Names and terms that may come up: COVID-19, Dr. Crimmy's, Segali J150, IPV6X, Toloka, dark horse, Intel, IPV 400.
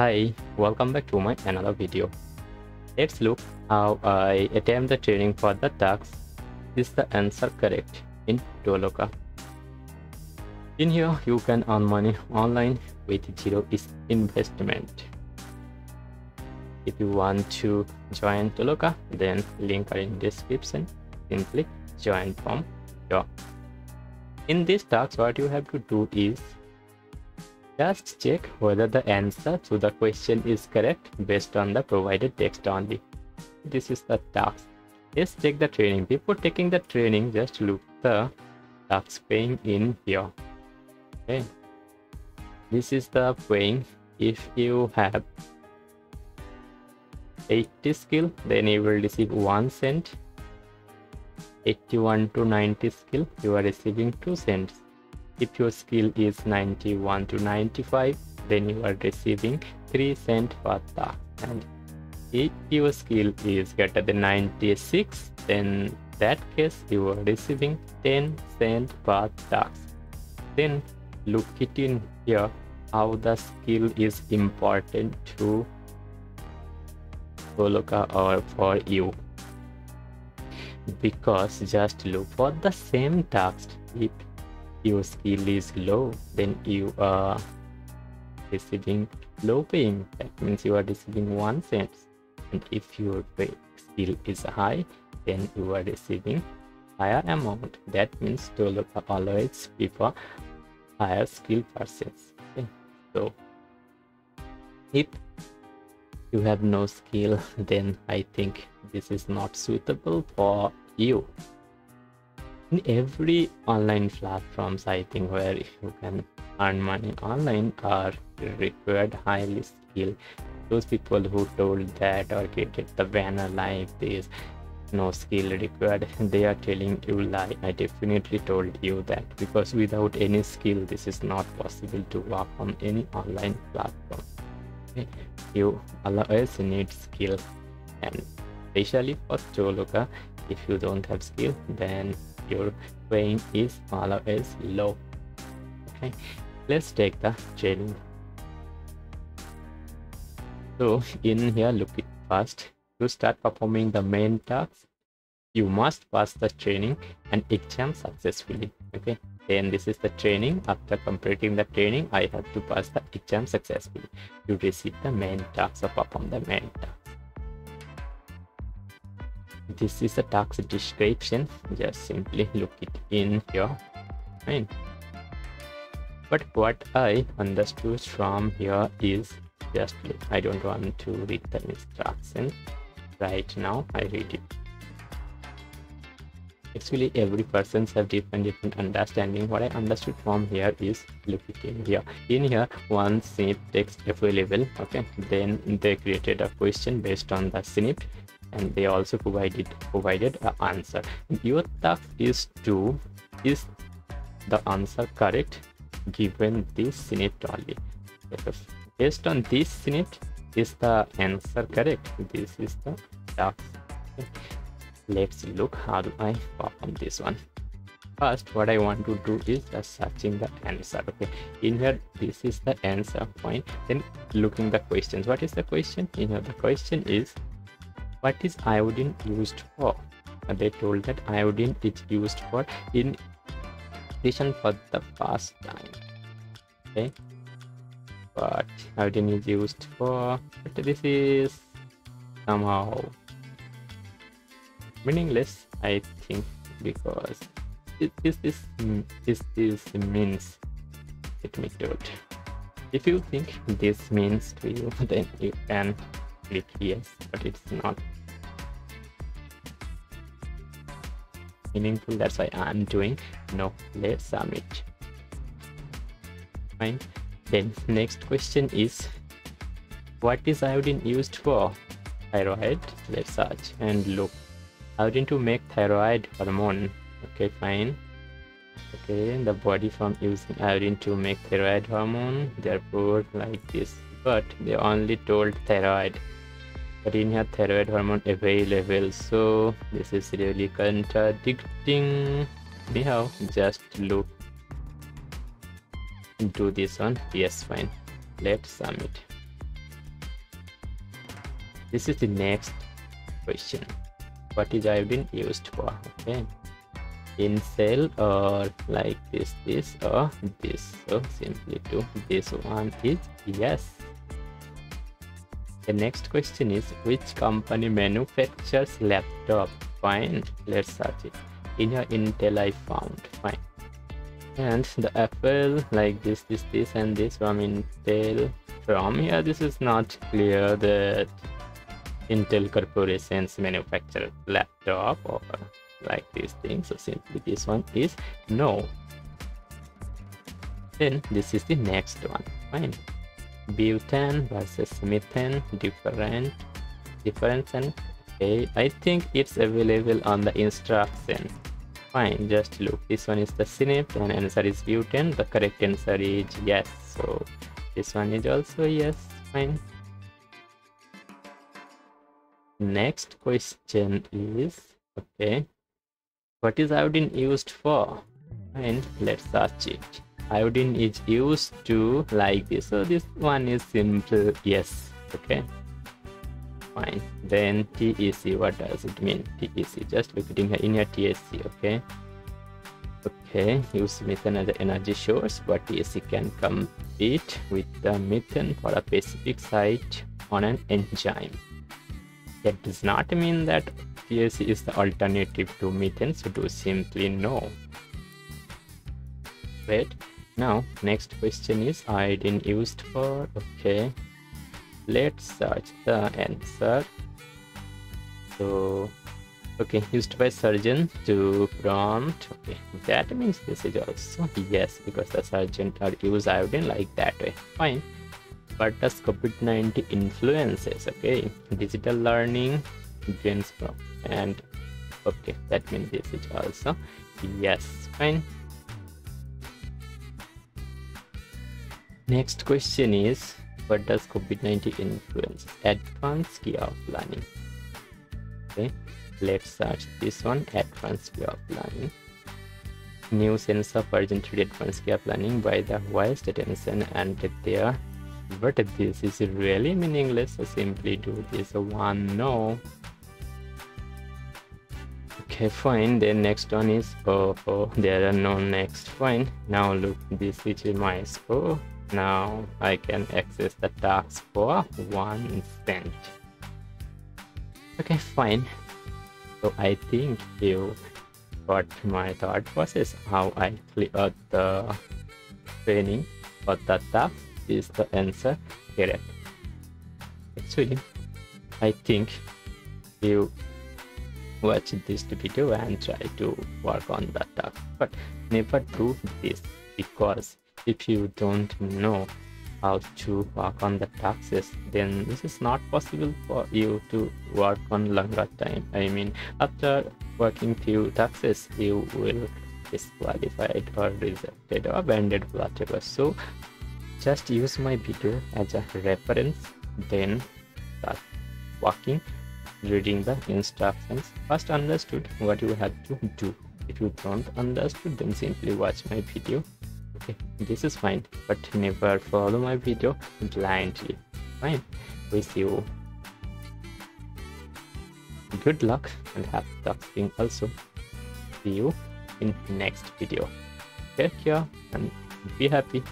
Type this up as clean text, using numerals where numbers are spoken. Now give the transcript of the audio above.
Hi, welcome back to my another video. Let's look how I attempt the training for the task. Is the answer correct in Toloka? In here, you can earn money online with zero investment. If you want to join Toloka, then link are in description. Simply join from here. In this task, what you have to do is just check whether the answer to the question is correct based on the provided text only. This is the task. Let's take the training. Before taking the training, just look the task paying in here. Okay. This is the paying. If you have 80 skill, then you will receive 1 cent. 81 to 90 skill, you are receiving 2 cents. If your skill is 91 to 95, then you are receiving 3 cents per task. And if your skill is greater than 96, then that case you are receiving 10 cents per task. Then look it in here how the skill is important to Toloka or for you. Because just look for the same task. If your skill is low, then you are receiving low paying, that means you are receiving 1 cent. And if your skill is high, then you are receiving higher amount. That means Toloka always prefer higher skill persons. Okay, so if you have no skill, then I think this is not suitable for you. In every online platforms, I think, where you can earn money online are required highly skilled. Those people who told that or created the banner like this, no skill required, they are telling you lie. I definitely told you that, because without any skill, this is not possible to work on any online platform. Okay. You always need skill, and especially for Toloka, if you don't have skill, then your paying is always low. Okay, let's take the training. So in here, look it first. To start performing the main tasks, you must pass the training and exam successfully. Okay, then this is the training. After completing the training, I have to pass the exam successfully to receive the main task or perform the main task. This is the task description. Just simply look it in here. Fine. But what I understood from here is just look. I don't want to read the instruction right now. I read it. Actually, every person have different understanding. What I understood from here is look it in here. In here, one SNP text available. Okay, then they created a question based on the SNP, and they also provided an answer. Your task is to is the answer correct given this SNP only. Based on this SNP, is the answer correct? This is the task. Okay. Let's look how do I perform this one. First, what I want to do is just searching the answer. Okay, in here, this is the answer point. Then looking the questions. What is the question? In here, the question is, what is iodine used for? And they told that iodine is used for irrigation for the first time. Okay, but iodine is used for, but this is somehow meaningless, I think, because this means. Let me do it. If you think this means to you, then you can click yes, but it's not meaningful. That's why I'm doing no. Let's submit. Fine. Then next question is, what is iodine used for? Thyroid. Let's search and look. Iodine to make thyroid hormone. Okay, fine. Okay, the body from using iodine to make thyroid hormone, therefore like this. But they only told thyroid. But in here, thyroid hormone available. So this is really contradicting. Anyhow, just look into this one. Yes, fine. Let's submit. This is the next question. What is iodine used for? Okay, in cell or like this or this. So simply do this one is yes. The next question is, which company manufactures laptop? Fine, let's search it. Intel I found, fine. And the Apple, like this and this from Intel. From here this is not clear that Intel corporations manufacture laptop or like this thing, so simply this one is no. Then this is the next one, fine. Butane versus methane, difference, and okay, I think it's available on the instruction. Fine, just look, this one is the synapse and answer is butane. The correct answer is yes, so this one is also yes, fine. Next question is, okay, what is iodine used for? Fine, let's search it. Iodine is used to like this, so this one is simple yes. Okay, fine. Then TEC, what does it mean? TEC, just repeating here in your TEC. Okay, use methane as an energy source, but TEC can compete with the methane for a specific site on an enzyme. That does not mean that TEC is the alternative to methane, so do simply no. Wait. Now next question is iodine used for. Okay, let's search the answer. So okay, used by surgeon to prompt. Okay, that means this is also yes, because the surgeon are use iodine like that way, fine. What does COVID-19 influences? Okay, digital learning, gains from, and okay, that means this is also yes, fine. Next question is, what does COVID-19 influence? Advanced care planning. Okay, let's search this one, advanced care planning. New sense of urgently advanced care planning by the wise attention and there. But this is really meaningless, so simply do this one no. Okay, fine. Then next one is there are no next, fine. Now look, this is my score. Now I can access the task for 1 cent. Okay, fine. So I think you got my thought process, how I cleared the training for the task. Is the answer correct? Actually, I think you watch this video and try to work on the task, but never do this, because if you don't know how to work on the taxes, then this is not possible for you to work on longer time. I mean, after working few taxes, you will disqualified or rejected or banded, whatever. So just use my video as a reference, then start working, reading the instructions. First understood what you have to do. If you don't understood, then simply watch my video. Okay, this is fine, but never follow my video blindly, fine. Wish you good luck and happy testing also. See you in next video. Take care and be happy.